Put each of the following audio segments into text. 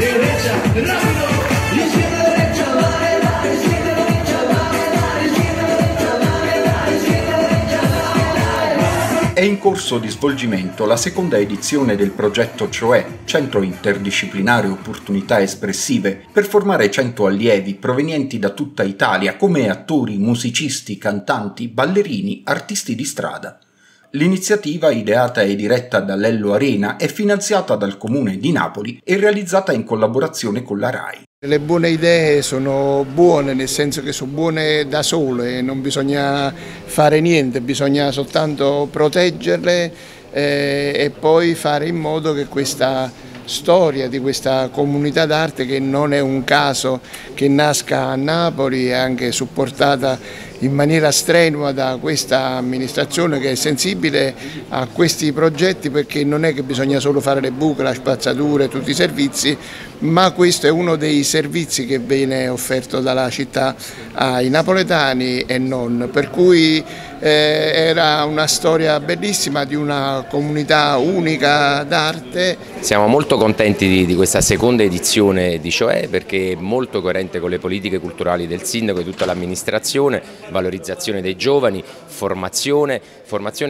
derecha, rápido, izquierda, derecha, dale, dale, izquierda, derecha, dale, dale, izquierda, derecha, dale, dale, izquierda, derecha, dale, dale. È in corso di svolgimento la seconda edizione del progetto Cioè, centro interdisciplinare opportunità espressive, per formare 100 allievi provenienti da tutta Italia come attori, musicisti, cantanti, ballerini, artisti di strada. L'iniziativa, ideata e diretta da Lello Arena, è finanziata dal Comune di Napoli e realizzata in collaborazione con la RAI. Le buone idee sono buone, nel senso che sono buone da sole, non bisogna fare niente, bisogna soltanto proteggerle e poi fare in modo che questa storia di questa comunità d'arte, che non è un caso che nasca a Napoli e anche supportata in maniera strenua da questa amministrazione che è sensibile a questi progetti, perché non è che bisogna solo fare le buche, la spazzatura e tutti i servizi, ma questo è uno dei servizi che viene offerto dalla città ai napoletani e non, per cui era una storia bellissima di una comunità unica d'arte. Siamo molto contenti di questa seconda edizione di Cioè, perché è molto coerente con le politiche culturali del sindaco e tutta l'amministrazione, valorizzazione dei giovani, formazione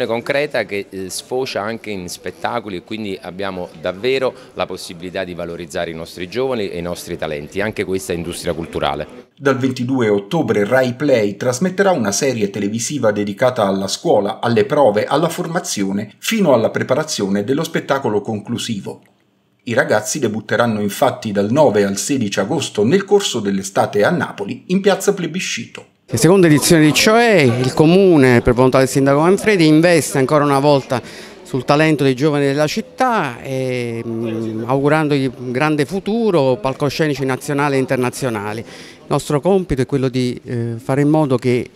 concreta che sfocia anche in spettacoli, e quindi abbiamo davvero la possibilità di valorizzare i nostri giovani e i nostri talenti, anche questa industria culturale. Dal 22 ottobre Rai Play trasmetterà una serie televisiva dedicata alla scuola, alle prove, alla formazione, fino alla preparazione dello spettacolo conclusivo. I ragazzi debutteranno infatti dal 9 al 16 agosto nel corso dell'estate a Napoli, in piazza Plebiscito. La seconda edizione di Cioè, il Comune, per volontà del sindaco Manfredi, investe ancora una volta sul talento dei giovani della città, e augurandogli un grande futuro, palcoscenici nazionali e internazionali. Il nostro compito è quello di fare in modo che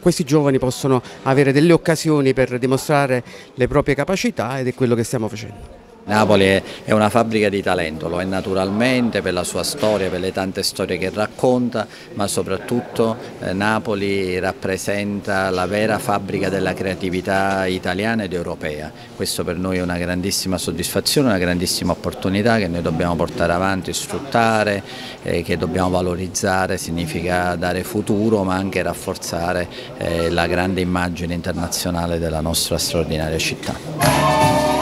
questi giovani possano avere delle occasioni per dimostrare le proprie capacità, ed è quello che stiamo facendo. Napoli è una fabbrica di talento, lo è naturalmente per la sua storia, per le tante storie che racconta, ma soprattutto Napoli rappresenta la vera fabbrica della creatività italiana ed europea. Questo per noi è una grandissima soddisfazione, una grandissima opportunità che noi dobbiamo portare avanti, sfruttare, che dobbiamo valorizzare, significa dare futuro ma anche rafforzare la grande immagine internazionale della nostra straordinaria città.